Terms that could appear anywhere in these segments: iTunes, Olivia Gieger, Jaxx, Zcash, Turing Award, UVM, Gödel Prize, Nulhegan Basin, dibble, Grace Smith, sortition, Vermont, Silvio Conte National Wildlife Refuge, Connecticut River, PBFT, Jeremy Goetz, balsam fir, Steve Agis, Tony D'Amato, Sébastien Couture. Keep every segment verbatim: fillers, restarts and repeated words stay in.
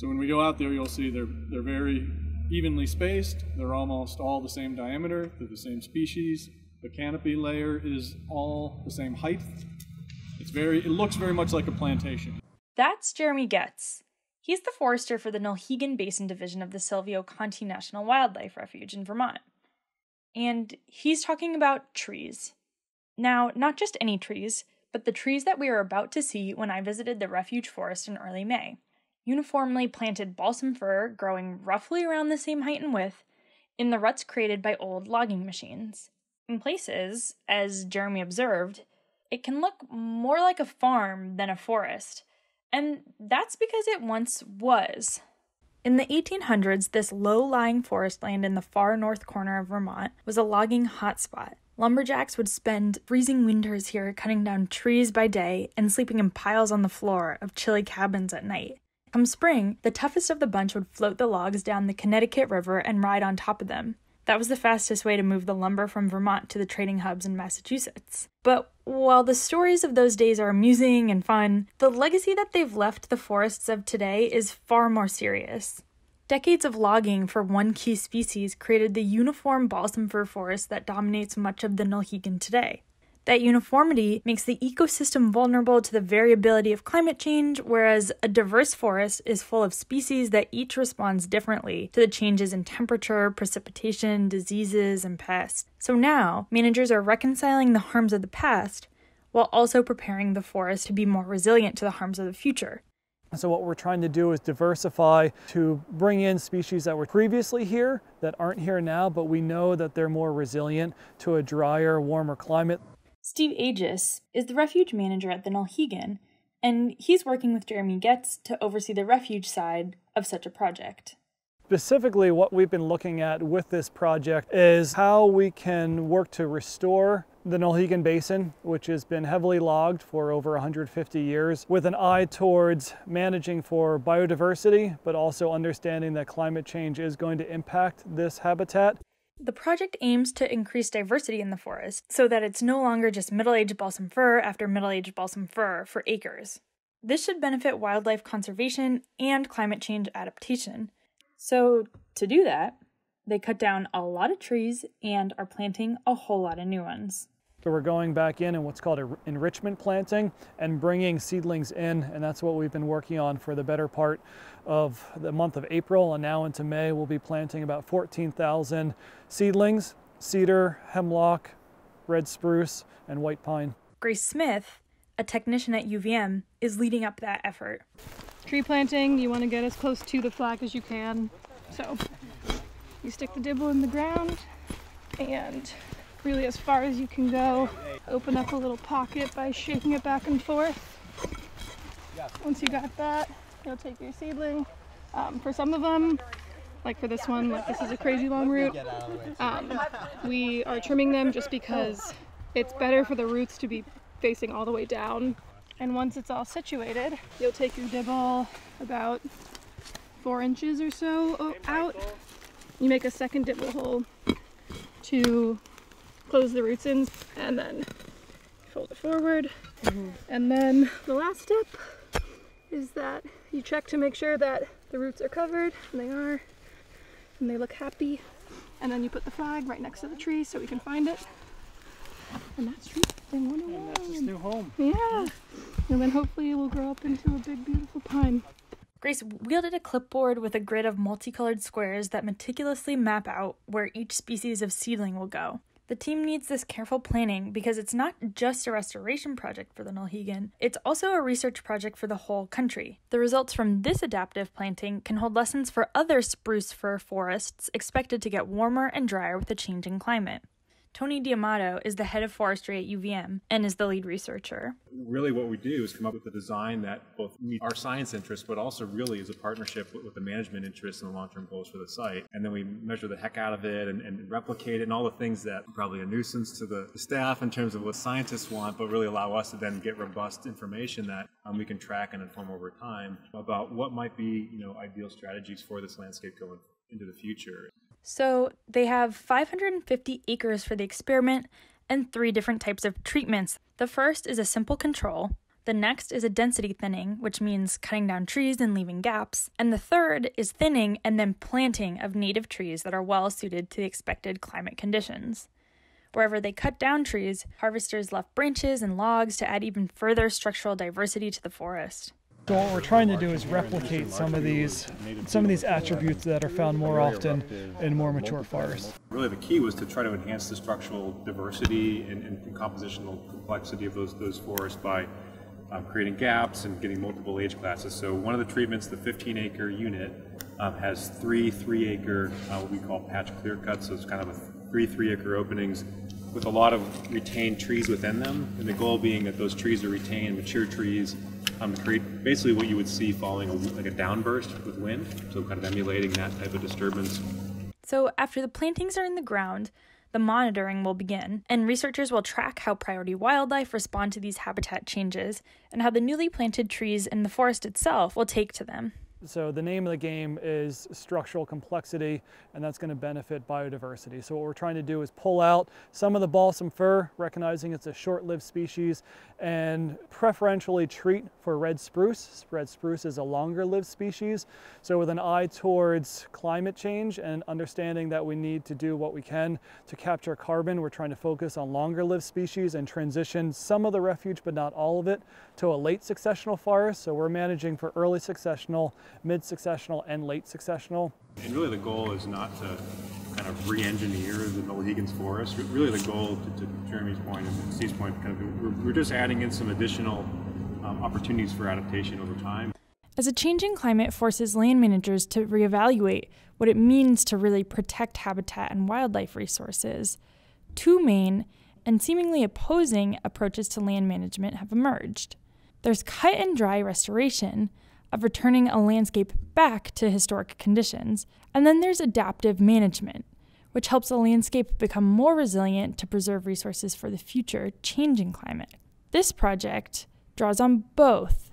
So when we go out there, you'll see they're, they're very evenly spaced. They're almost all the same diameter. They're the same species. The canopy layer is all the same height. It's very, it looks very much like a plantation. That's Jeremy Goetz. He's the forester for the Nulhegan Basin Division of the Silvio Conte National Wildlife Refuge in Vermont. And he's talking about trees. Now, not just any trees, but the trees that we were about to see when I visited the refuge forest in early May. Uniformly planted balsam fir growing roughly around the same height and width in the ruts created by old logging machines. In places, as Jeremy observed, it can look more like a farm than a forest, and that's because it once was. In the eighteen hundreds, this low-lying forest land in the far north corner of Vermont was a logging hotspot. Lumberjacks would spend freezing winters here cutting down trees by day and sleeping in piles on the floor of chilly cabins at night. Come spring, the toughest of the bunch would float the logs down the Connecticut River and ride on top of them. That was the fastest way to move the lumber from Vermont to the trading hubs in Massachusetts. But while the stories of those days are amusing and fun, the legacy that they've left the forests of today is far more serious. Decades of logging for one key species created the uniform balsam fir forest that dominates much of the Nulhegan today. That uniformity makes the ecosystem vulnerable to the variability of climate change, whereas a diverse forest is full of species that each responds differently to the changes in temperature, precipitation, diseases, and pests. So now, managers are reconciling the harms of the past while also preparing the forest to be more resilient to the harms of the future. So what we're trying to do is diversify to bring in species that were previously here, that aren't here now, but we know that they're more resilient to a drier, warmer climate. Steve Agis is the refuge manager at the Nulhegan, and he's working with Jeremy Goetz to oversee the refuge side of such a project. Specifically, what we've been looking at with this project is how we can work to restore the Nulhegan Basin, which has been heavily logged for over one hundred fifty years, with an eye towards managing for biodiversity, but also understanding that climate change is going to impact this habitat. The project aims to increase diversity in the forest so that it's no longer just middle-aged balsam fir after middle-aged balsam fir for acres. This should benefit wildlife conservation and climate change adaptation. So to do that, they cut down a lot of trees and are planting a whole lot of new ones. So we're going back in and what's called an enrichment planting and bringing seedlings in, and that's what we've been working on for the better part of the month of April, and now into May we'll be planting about fourteen thousand seedlings, cedar, hemlock, red spruce, and white pine. Grace Smith, a technician at U V M, is leading up that effort. Tree planting, you want to get as close to the flock as you can, so you stick the dibble in the ground and really as far as you can go. Open up a little pocket by shaking it back and forth. Once you got that, you'll take your seedling. Um, for some of them, like for this one, like this is a crazy long root, um, we are trimming them just because it's better for the roots to be facing all the way down. And once it's all situated, you'll take your dibble about four inches or so out. You make a second dibble hole to close the roots in, and then fold it forward. Mm-hmm. And then the last step is that you check to make sure that the roots are covered, and they are, and they look happy. And then you put the flag right next to the tree so we can find it. And that's tree planting one oh one. And that's its new home. Yeah. And then hopefully it will grow up into a big, beautiful pine. Grace wielded a clipboard with a grid of multicolored squares that meticulously map out where each species of seedling will go. The team needs this careful planning because it's not just a restoration project for the Nulhegan, it's also a research project for the whole country. The results from this adaptive planting can hold lessons for other spruce fir forests expected to get warmer and drier with a changing climate. Tony D'Amato is the head of forestry at U V M and is the lead researcher. Really what we do is come up with a design that both meets our science interests, but also really is a partnership with, with the management interests and the long-term goals for the site. And then we measure the heck out of it and, and replicate it and all the things that are probably a nuisance to the staff in terms of what scientists want, but really allow us to then get robust information that um, we can track and inform over time about what might be, you know, ideal strategies for this landscape going into the future. So they have five hundred fifty acres for the experiment and three different types of treatments. The first is a simple control. The next is a density thinning, which means cutting down trees and leaving gaps. And the third is thinning and then planting of native trees that are well suited to the expected climate conditions. Wherever they cut down trees, harvesters left branches and logs to add even further structural diversity to the forest. So what we're trying to do is replicate some of these some of these attributes that are found more often in more mature forests. Really the key was to try to enhance the structural diversity and, and compositional complexity of those, those forests by um, creating gaps and getting multiple age classes. So one of the treatments, the fifteen acre unit, um, has three three acre, uh, what we call patch clear cuts, so it's kind of a three three acre openings with a lot of retained trees within them, and the goal being that those trees are retained, mature trees, Um, create basically what you would see following a, like a downburst with wind, so kind of emulating that type of disturbance. So after the plantings are in the ground, the monitoring will begin, and researchers will track how priority wildlife respond to these habitat changes and how the newly planted trees and the forest itself will take to them. So the name of the game is structural complexity, and that's going to benefit biodiversity. So what we're trying to do is pull out some of the balsam fir, recognizing it's a short-lived species, and preferentially treat for red spruce. Red spruce is a longer-lived species. So with an eye towards climate change and understanding that we need to do what we can to capture carbon, we're trying to focus on longer-lived species and transition some of the refuge, but not all of it, to a late successional forest. So we're managing for early successional, mid-successional, and late successional. And really the goal is not to kind of re-engineer the Mulligan's forest. Really the goal, to, to Jeremy's point and Steve's point, kind of, we're, we're just adding in some additional um, opportunities for adaptation over time. As a changing climate forces land managers to reevaluate what it means to really protect habitat and wildlife resources, two main and seemingly opposing approaches to land management have emerged. There's cut and dry restoration, of returning a landscape back to historic conditions. And then there's adaptive management, which helps a landscape become more resilient to preserve resources for the future changing climate. This project draws on both.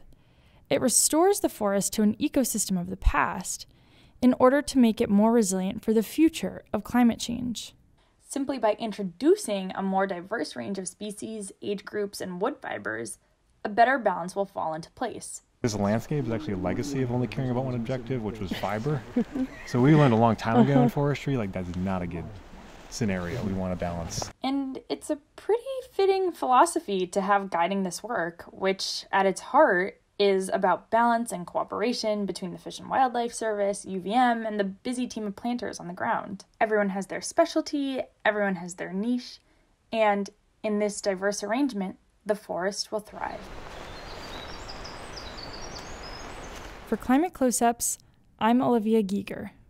It restores the forest to an ecosystem of the past in order to make it more resilient for the future of climate change. Simply by introducing a more diverse range of species, age groups, and wood fibers, a better balance will fall into place. This landscape is actually a legacy of only caring about one objective, which was fiber. So we learned a long time ago in forestry, like, that's not a good scenario. We want to balance. And it's a pretty fitting philosophy to have guiding this work, which at its heart is about balance and cooperation between the Fish and Wildlife Service, U V M, and the busy team of planters on the ground. Everyone has their specialty, everyone has their niche, and in this diverse arrangement, the forest will thrive. For Climate Close-Ups, I'm Olivia Gieger.